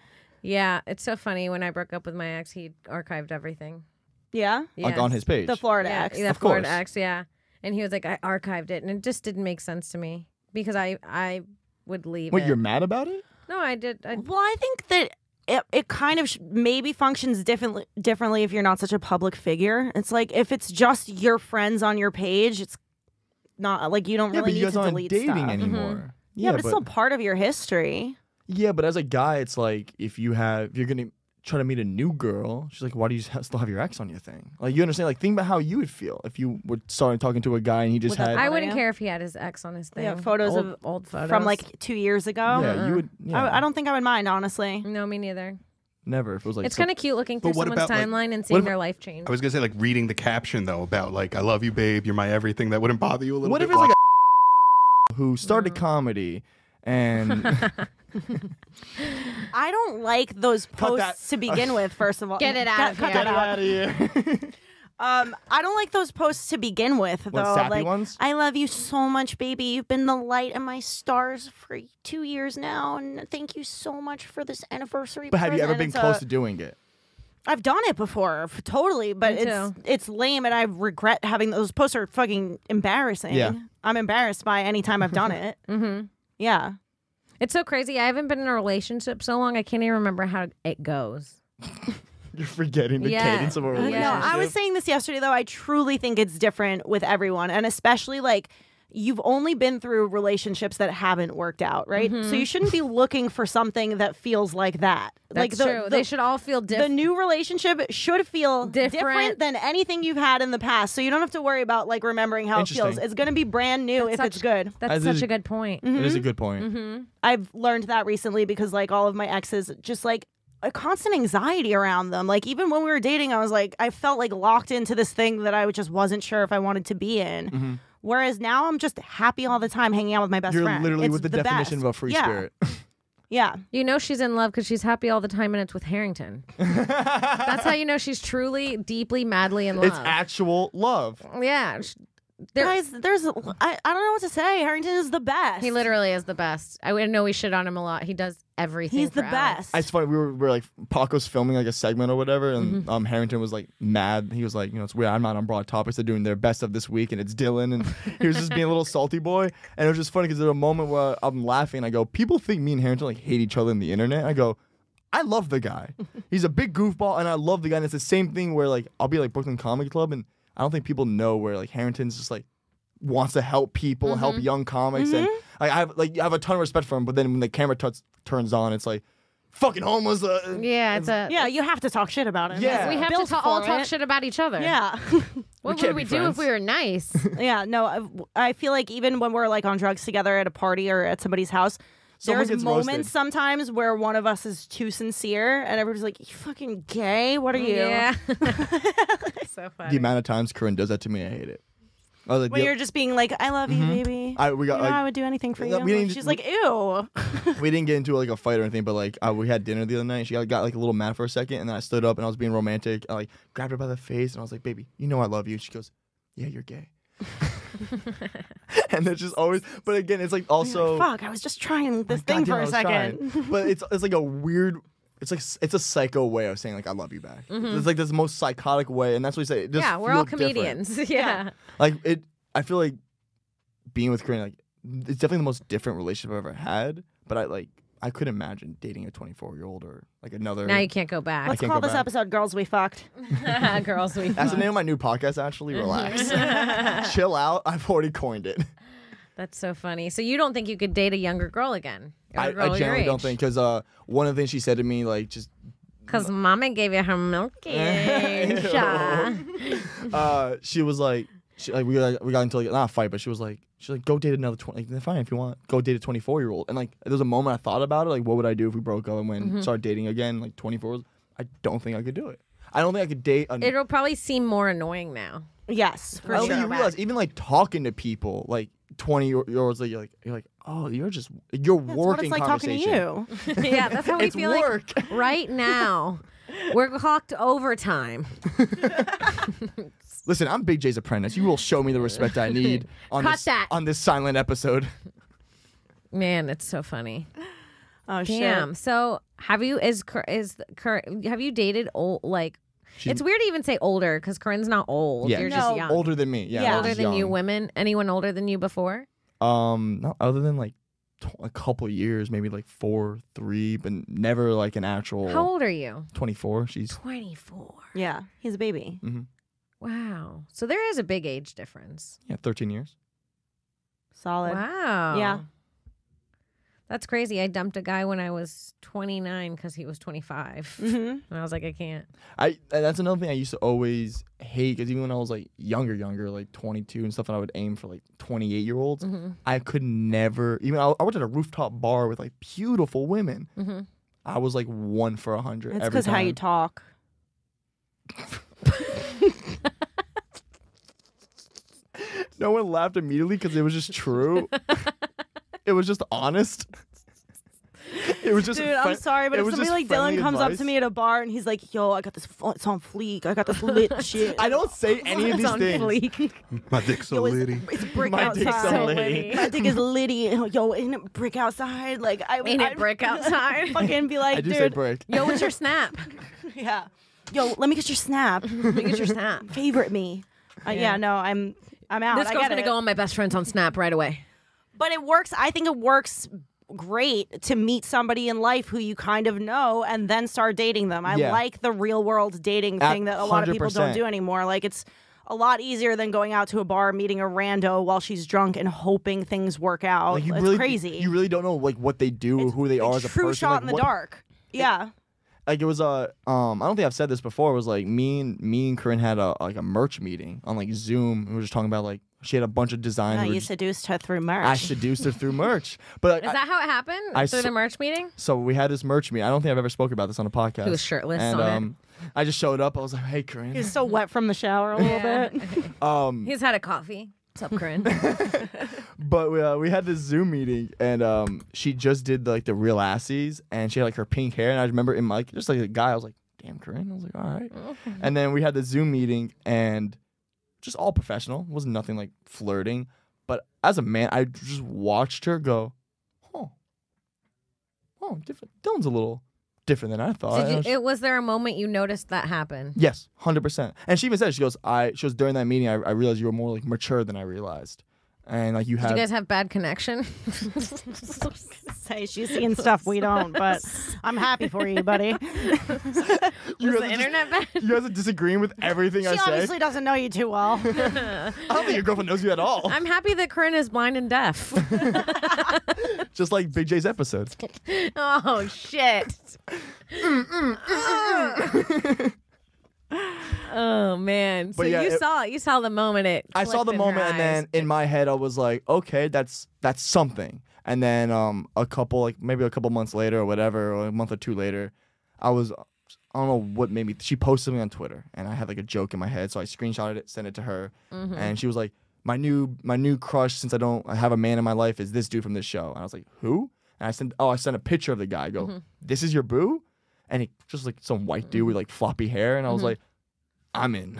Yeah, it's so funny. When I broke up with my ex, he archived everything. Yeah? Yes. Like on his page? The Florida yeah, ex. The of Florida course. ex, yeah. And he was like, I archived it. And it just didn't make sense to me because I, I would leave Wait, it. you're mad about it? No, I did. I... Well, I think that it, it kind of sh maybe functions differently, differently if you're not such a public figure. It's like if it's just your friends on your page, it's not like you don't yeah, really need you guys to delete dating stuff. Anymore. Mm-hmm. Yeah, yeah, but, but it's still part of your history. Yeah, but as a guy, it's like if you have, if you're gonna try to meet a new girl, she's like, why do you still have your ex on your thing? Like, you understand? Like, think about how you would feel if you were starting talking to a guy and he just With had. I wouldn't care if he had his ex on his thing. Yeah, photos old, of old photos from like two years ago. Yeah, uh-uh. you would. Yeah. I, I don't think I would mind, honestly. No, me neither. Never. If it was like it's kind of cute looking through someone's about, timeline like, and seeing if, their life change. I was gonna say like reading the caption though about like I love you, babe, you're my everything. That wouldn't bother you a little what bit. What if it's like a who started mm. comedy and. I don't like those posts to begin with, first of all. Get it out cut, of here. Get it out of here. um, I don't like those posts to begin with, though. What, sappy like, ones? I love you so much, baby. You've been the light and my stars for two years now, and thank you so much for this anniversary. But present. Have you ever been it's close a, to doing it? I've done it before, totally, but it's it's lame, and I regret having those posts are fucking embarrassing. Yeah. I'm embarrassed by any time I've done it. Mm-hmm. Yeah. It's so crazy. I haven't been in a relationship so long, I can't even remember how it goes. You're forgetting the yeah. cadence of a relationship. Yeah. I was saying this yesterday, though. I truly think it's different with everyone, and especially, like, you've only been through relationships that haven't worked out, right? Mm-hmm. So you shouldn't be looking for something that feels like that. That's like the, true. The, they should all feel different. The new relationship should feel different. different than anything you've had in the past. So you don't have to worry about like remembering how it feels. It's going to be brand new that's if such, it's good. That's As such is, a good point. Mm-hmm. It is a good point. Mm-hmm. I've learned that recently because like all of my exes just like a constant anxiety around them. Like even when we were dating, I was like, I felt like locked into this thing that I just wasn't sure if I wanted to be in. Mm-hmm. Whereas now I'm just happy all the time hanging out with my best You're friend. You're literally it's with the, the definition best. of a free yeah. spirit. Yeah. You know she's in love because she's happy all the time and it's with Harrington. That's how you know she's truly, deeply, madly in love. It's actual love. Yeah. There, Guys, there's, I, I don't know what to say. Harrington is the best. He literally is the best. I know we shit on him a lot. He does everything. He's the best. It's funny. We were, we were like, Paco's filming like a segment or whatever, and mm-hmm. um, Harrington was like mad. He was like, you know, it's weird. I'm not on Broad Topics. They're doing their best of this week, and it's Dylan. And he was just being a little salty boy. And it was just funny because there's a moment where I'm laughing. And I go, people think me and Harrington like hate each other on the internet. And I go, I love the guy. He's a big goofball, and I love the guy. And it's the same thing where like I'll be like Brooklyn Comedy Club and I don't think people know where like Harrington's just like wants to help people, mm-hmm. help young comics, mm-hmm. and like I have like I have a ton of respect for him. But then when the camera turns on, it's like fucking homeless. Uh, yeah, it's a yeah. You have to talk shit about him. Yeah, we have Built to ta all it. talk shit about each other. Yeah, what would we do if we were nice? Yeah, no, I, I feel like even when we're like on drugs together at a party or at somebody's house. Someone There's moments roasted. sometimes where one of us is too sincere and everybody's like, you fucking gay? What are you? Yeah. So funny. The amount of times Corinne does that to me, I hate it. I was like, when you're just being like, I love mm-hmm. you, baby. I, we got, you know, like, I would do anything for you. We like, she's we, like, ew. We didn't get into like a fight or anything, but like uh, we had dinner the other night. And she got, got like a little mad for a second, and then I stood up and I was being romantic. I like grabbed her by the face and I was like, baby, you know I love you. She goes, yeah, you're gay. And it's just always, but again, it's like also like, fuck, I was just trying this thing for a second. But it's it's like a weird, it's like it's a psycho way of saying like I love you back. Mm-hmm. It's like this most psychotic way, and that's what you say. It just yeah, we're all comedians. Different. Yeah, like it. I feel like being with Corinne, like it's definitely the most different relationship I've ever had. But I like I could imagine dating a twenty-four year old or like another. Now you can't go back. Let's call this back. episode "Girls We Fucked." Girls We Fucked. That's the name of my new podcast. Actually, relax, chill out. I've already coined it. That's so funny. So you don't think you could date a younger girl again? I, girl I generally don't think because uh, one of the things she said to me, like just because mommy gave you her milkshake. uh, she was like, she, like we like, we got into like not a fight, but she was like. She's like, go date another twenty. Like, fine, if you want, go date a twenty-four year old. And like, there was a moment I thought about it. Like, what would I do if we broke up and went mm-hmm. started dating again? Like, twenty-four. I don't think I could do it. I don't think I could date. A It'll probably seem more annoying now. Yes, for I don't sure. think you realize even like talking to people, like twenty year olds, like you're like you're like, oh, you're just you're that's working. What it's like talking to you. Yeah, that's how we it's feel work. Like right now. We're clocked overtime. Listen, I'm Big Jay's apprentice. You will show me the respect I need on, this, on this silent episode. Man, it's so funny. Oh, damn. Shit. So, have you is is have you dated old like? She, it's weird to even say older because Corinne's not old. Yeah. You're no. just young. Older than me. Yeah, yeah. older than young. you. Women. Anyone older than you before? Um, not other than like a couple years, maybe like four, three, but never like an actual. How old are you? twenty-four. She's twenty-four. Yeah, he's a baby. Mm-hmm. Wow. So there is a big age difference. Yeah, thirteen years. Solid. Wow. Yeah. That's crazy. I dumped a guy when I was twenty-nine because he was twenty-five. Mm-hmm. And I was like, I can't. I That's another thing I used to always hate because even when I was like younger, younger, like twenty-two and stuff, and I would aim for like twenty-eight year olds, mm-hmm. I could never, even I, I worked at a rooftop bar with like beautiful women. Mm-hmm. I was like one for a hundred. That's because how you talk. No one laughed immediately because it was just true. It was just honest. It was just. Dude, I'm sorry, but if somebody like Dylan comes up to me at a bar and he's like, "Yo, I got this. It's on fleek. I got this lit shit." I don't say any of these things. My dick's so litty. It's brick outside. My dick is litty. Yo, isn't it brick outside? Like I ain't it brick outside. Fucking be like, dude. Yo, what's your snap? Yeah. Yo, let me get your snap. Let me get your snap. Favorite me. Uh, yeah. yeah, no, I'm I'm out. This girl's gonna go on my best friends on Snap right away. But it works. I think it works great to meet somebody in life who you kind of know and then start dating them. I yeah. like the real world dating At thing that a lot of people don't do anymore. Like it's a lot easier than going out to a bar, meeting a rando while she's drunk and hoping things work out. Like you it's really, crazy. You really don't know like what they do, it's, or who they are as a true person. True shot like, in the what, dark. Yeah. It, Like it was a, um, I don't think I've said this before. It was like me and me and Corinne had a like a merch meeting on like Zoom. We were just talking about like she had a bunch of designs. No, you seduced her through merch. I seduced her through merch. But like, is that I, how it happened? I through so, the merch meeting. So we had this merch meeting. I don't think I've ever spoken about this on a podcast. He was shirtless. And on um, it. I just showed up. I was like, hey, Corinne. He's so wet from the shower a little yeah. bit. um, He's had a coffee. What's up, Corinne? But we, uh, we had this Zoom meeting, and um, she just did like the real assies, and she had like her pink hair. And I remember in my, like just like a guy, I was like, "Damn, Corinne!" I was like, "All right." And then we had the Zoom meeting, and just all professional. It wasn't nothing like flirting. But as a man, I just watched her go, "Oh, oh, different. Dylan's a little different than I thought." Did you, I was, it was there a moment you noticed that happen? Yes, one hundred percent. And she even said, she goes, I she goes, during that meeting, I, I realized you were more like mature than I realized. And like you had, did you guys have bad connection? Say she's seeing stuff we don't, but I'm happy for you, buddy. You the internet just, bad? You guys are disagreeing with everything she I say. She obviously doesn't know you too well. I don't think your girlfriend knows you at all. I'm happy that Corinne is blind and deaf. Just like Big Jay's episode. Oh shit. mm, mm, mm, mm. Oh man! But so yeah, you it, saw you saw the moment it. I saw the moment, and then in my head, I was like, "Okay, that's that's something." And then um, a couple, like maybe a couple months later, or whatever, or a month or two later, I was, I don't know what made me. She posted something on Twitter, and I had like a joke in my head, so I screenshotted it, sent it to her, mm-hmm. and she was like, "My new my new crush, since I don't I have a man in my life, is this dude from this show." And I was like, "Who?" And I sent oh, I sent a picture of the guy. I go, mm-hmm. "This is your boo." And he just like some white dude with like floppy hair, and I was mm-hmm. like, "I'm in."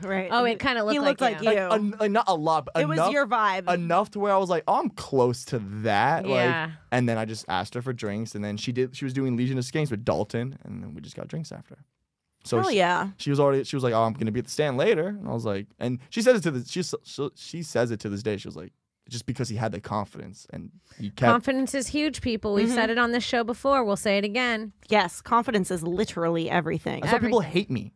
Right. Oh, it kind of looked, looked like, like you. Like, un like, not a lot, but it enough, was your vibe enough to where I was like, "Oh, I'm close to that." Yeah. Like, and then I just asked her for drinks, and then she did. She was doing Legion of Skanks with Dalton, and then we just got drinks after. So hell she, yeah. She was already. She was like, "Oh, I'm gonna be at the stand later," and I was like, and she says it to the. She she says it to this day. She was like, just because he had the confidence and he kept... Confidence is huge, people. We've mm-hmm. said it on this show before. We'll say it again. Yes, confidence is literally everything. That's everything. Why people hate me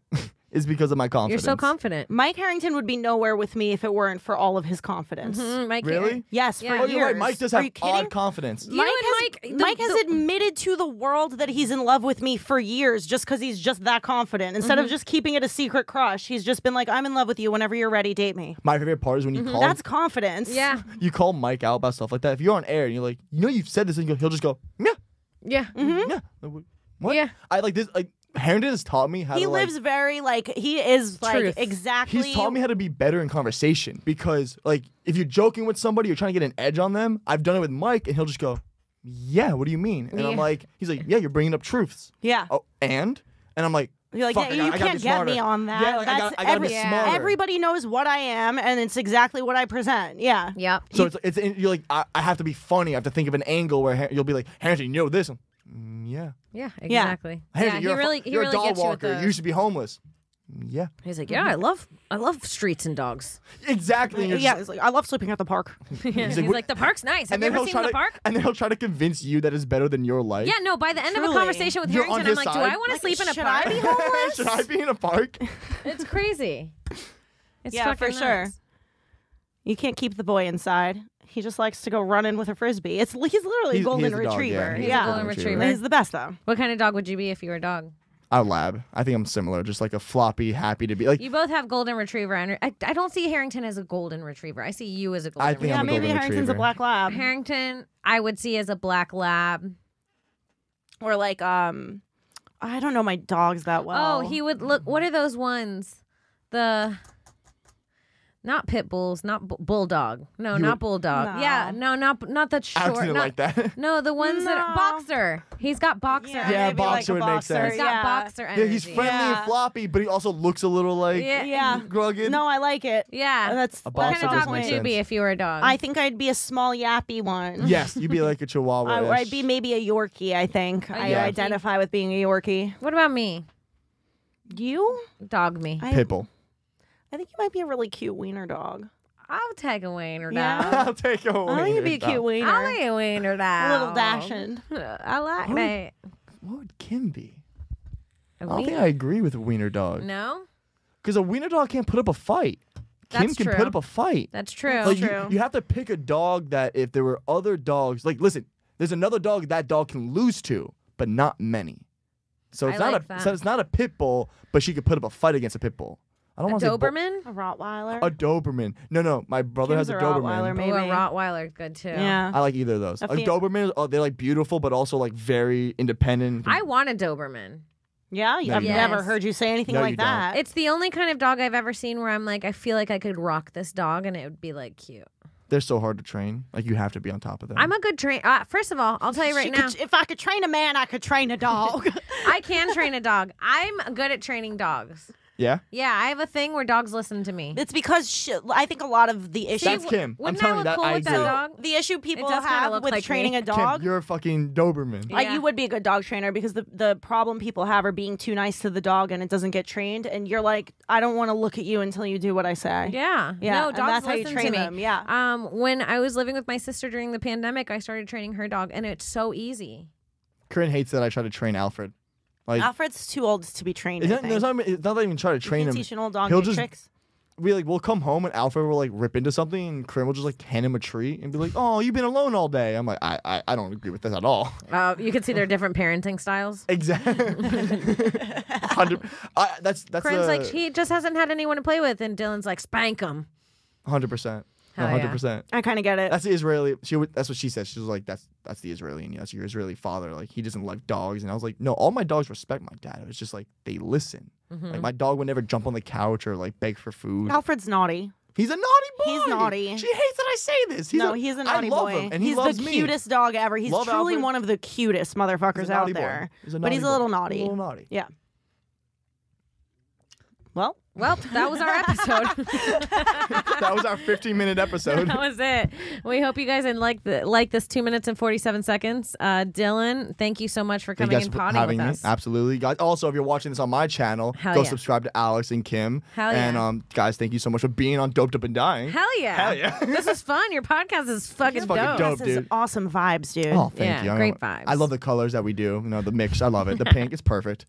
is because of my confidence. You're so confident. Mike Harrington would be nowhere with me if it weren't for all of his confidence. Mm-hmm. Mike, really? Yes, yeah. for oh, years. You're right. Mike does have odd confidence. You Mike, has, Mike, the, Mike the, has admitted to the world that he's in love with me for years just because he's just that confident. Instead mm-hmm. of just keeping it a secret crush, he's just been like, "I'm in love with you. Whenever you're ready, date me." My favorite part is when you mm-hmm. call... That's confidence. Yeah. You call Mike out about stuff like that. If you're on air and you're like, "You know you've said this," and he'll just go, "Yeah." Yeah. Mm-hmm. Yeah. What? Yeah. I like this... Like, Harrington has taught me how he to, lives like, very like he is like truth. Exactly. He's taught me how to be better in conversation, because like if you're joking with somebody, you're trying to get an edge on them. I've done it with Mike, and he'll just go, "Yeah, what do you mean?" And yeah. I'm like, he's like, "Yeah, you're bringing up truths." Yeah. Oh, and and I'm like, you're like, "Yeah, you I can't get me on that." Yeah, like, That's I got, I got every, to be smarter. Everybody knows what I am, and it's exactly what I present. Yeah. Yeah. So it's it's you're like I, I have to be funny. I have to think of an angle where you'll be like, "Harrington, you know this." I'm, mm, yeah. Yeah, exactly. Yeah, hey, yeah you're he really, he you're really a dog gets walker. You, the... you should be homeless. Yeah. He's like, "Yeah, I love, I love streets and dogs." Exactly. Yeah, yeah. He's like, "I love sleeping at the park." Yeah. He's, like, he's like, "The park's nice. Have you ever seen the to, park?" And then he'll try to convince you that it's better than your life. Yeah, no. By the end Truly. of a conversation with you're Harrington, I'm like, side. "Do I want like, to sleep in a park? Should I be homeless? Should I be in a park?" It's crazy. It's yeah, for nuts. sure. You can't keep the boy inside. He just likes to go running with a frisbee. It's he's literally he's, golden he a retriever. Dog, yeah, he's yeah. a golden retriever. He's the best though. What kind of dog would you be if you were a dog? I lab. I think I'm similar, just like a floppy, happy to be. Like you both have golden retriever. And I, I don't see Harrington as a golden retriever. I see you as a golden. I think retriever. I'm yeah, a maybe golden Harrington's retriever. a black lab. Harrington, I would see as a black lab, or like um, I don't know my dogs that well. Oh, he would look. What are those ones? The. Not pit bulls, not bu bulldog. No, you not would, bulldog. No. Yeah, no, not not that short. I was not, like that. No, the ones no. that are, boxer. He's got boxer. Yeah, yeah boxer like would boxer. make sense. He's got yeah. boxer energy. Yeah, he's friendly yeah. and floppy, but he also looks a little like yeah. yeah. rugged. No, I like it. Yeah, that's a boxer. What kind of dog would you be if you were a dog? I think I'd be a small yappy one. Yes, you'd be like a chihuahua. Or I'd be maybe a Yorkie. I think a I Yorkie. identify with being a Yorkie. What about me? You dog me pit bull. I think you might be a really cute wiener dog. I'll take a wiener dog. Yeah. I'll take a wiener dog. I think you'd be a cute wiener. I'll be a wiener dog. A little dashing. I like what that. Would, what would Kim be? A I don't think I agree with a wiener dog. No? Because a wiener dog can't put up a fight. Kim That's can true. put up a fight. That's true. Like, true. You, you have to pick a dog that if there were other dogs, like listen, there's another dog that dog can lose to, but not many. So it's, not, like a, so it's not a pit bull, but she could put up a fight against a pit bull. I don't a Doberman? A Rottweiler? A Doberman. No, no. My brother Kim's has a, a Doberman. Rottweiler, maybe. Oh, a Rottweiler's good, too. Yeah. I like either of those. A, a Doberman, oh, they're, like, beautiful, but also, like, very independent. I want a Doberman. Yeah, I've yes. never heard you say anything no, like that. Don't. It's the only kind of dog I've ever seen where I'm like, I feel like I could rock this dog and it would be like cute. They're so hard to train. Like you have to be on top of them. I'm a good train. Uh, first of all, I'll tell you right she now. Could, if I could train a man, I could train a dog. I can train a dog. I'm good at training dogs. Yeah? Yeah, I have a thing where dogs listen to me. It's because she, I think a lot of the issue... That's Kim. I'm telling you that cool I with that dog? The issue people have with like training me. a dog... Kim, you're a fucking Doberman. Yeah. Like, you would be a good dog trainer because the, the problem people have are being too nice to the dog and it doesn't get trained. And you're like, I don't want to look at you until you do what I say. Yeah. yeah. No, dogs and that's how you train them. Yeah. Um, when I was living with my sister during the pandemic, I started training her dog and it's so easy. Corinne hates that I try to train Alfred. Like, Alfred's too old to be trained. Not, there's not, it's not even try to train you can him. Teach an old dog He'll just tricks. We like we'll come home and Alfred will like rip into something and Corinne will just like hand him a treat and be like, "Oh, you've been alone all day." I'm like, I I, I don't agree with this at all. Uh, you can see their different parenting styles. Exactly. uh, that's that's. Corinne's uh, like he just hasn't had anyone to play with, and Dylan's like spank him. one hundred percent. One hundred percent. I kind of get it. That's the Israeli. She. That's what she said. She was like, "That's that's the Israeli in you. That's your Israeli father. Like he doesn't like dogs." And I was like, "No, all my dogs respect my dad. It's just like they listen. Mm-hmm. Like my dog would never jump on the couch or like beg for food." Alfred's naughty. He's a naughty boy. He's naughty. She hates that I say this. He's no, a, he's a naughty boy. I love boy. him, and he he's loves me. He's the cutest dog ever. He's love truly Alfred. one of the cutest motherfuckers out there. He's but he's a little boy. naughty. A little naughty. Yeah. Well. Well, that was our episode. That was our fifteen minute episode. That was it. We hope you guys like the like this two minutes and forty seven seconds. Uh, Dylan, thank you so much for coming and potting with us. Me. Absolutely, guys. Also, if you're watching this on my channel, Hell go yeah. subscribe to Alex and Kim. Hell yeah. And um, guys, thank you so much for being on Doped Up and Dying. Hell yeah. Hell yeah. This is fun. Your podcast is fucking it's dope. Fucking dope, this dude. Is awesome vibes, dude. Oh, thank yeah, you. Great I, vibes. I love the colors that we do. You know, the mix. I love it. The pink is perfect.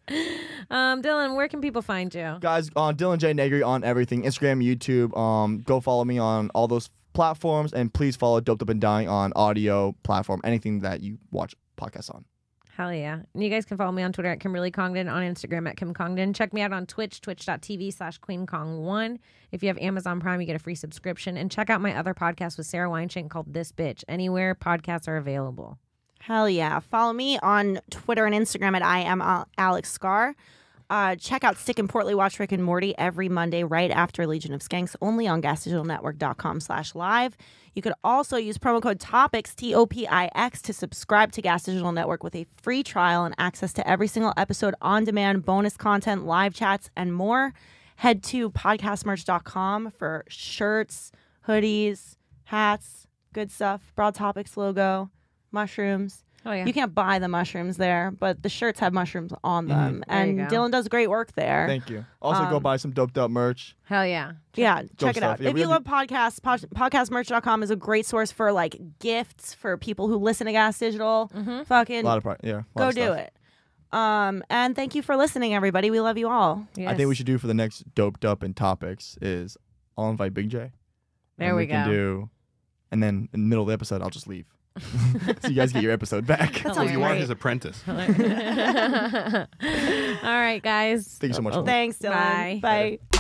Um, Dylan, where can people find you, guys? On Dylan. J. Negri on everything, Instagram, YouTube. Um, go follow me on all those platforms, and please follow Doped Up and Dying on audio platform, anything that you watch podcasts on. Hell yeah. And you guys can follow me on Twitter at Kimberly Congdon, on Instagram at Kim Congdon. Check me out on Twitch, twitch dot t v slash Queen Kong one. If you have Amazon Prime, you get a free subscription. And check out my other podcast with Sarah Weinstein called This Bitch. Anywhere podcasts are available. Hell yeah. Follow me on Twitter and Instagram at I am Alex Scar. Uh, check out Stick and Portly, watch Rick and Morty every Monday right after Legion of Skanks, only on gas digital network dot com slash live. You could also use promo code TOPICS, T O P I X, to subscribe to Gas Digital Network with a free trial and access to every single episode on demand, bonus content, live chats, and more. Head to podcast merch dot com for shirts, hoodies, hats, good stuff, Broad Topics logo, mushrooms. Oh, yeah. You can't buy the mushrooms there, but the shirts have mushrooms on them. Mm, and Dylan does great work there. Thank you. Also, um, go buy some doped up merch. Hell yeah. Yeah, check, check it out. Yeah, if you love podcasts, pod podcast merch dot com is a great source for like gifts for people who listen to Gas Digital. Mm-hmm. Fucking a lot of yeah, a lot go of do it. Um, and thank you for listening, everybody. We love you all. Yes. I think we should do for the next Doped Up and Topics is I'll invite Big Jay. There and we, we go. Can do, and then in the middle of the episode, I'll just leave. So you guys get your episode back. That's all you want his apprentice. All right, guys. Thank you so much. Oh, thanks, Dylan. Bye. Bye.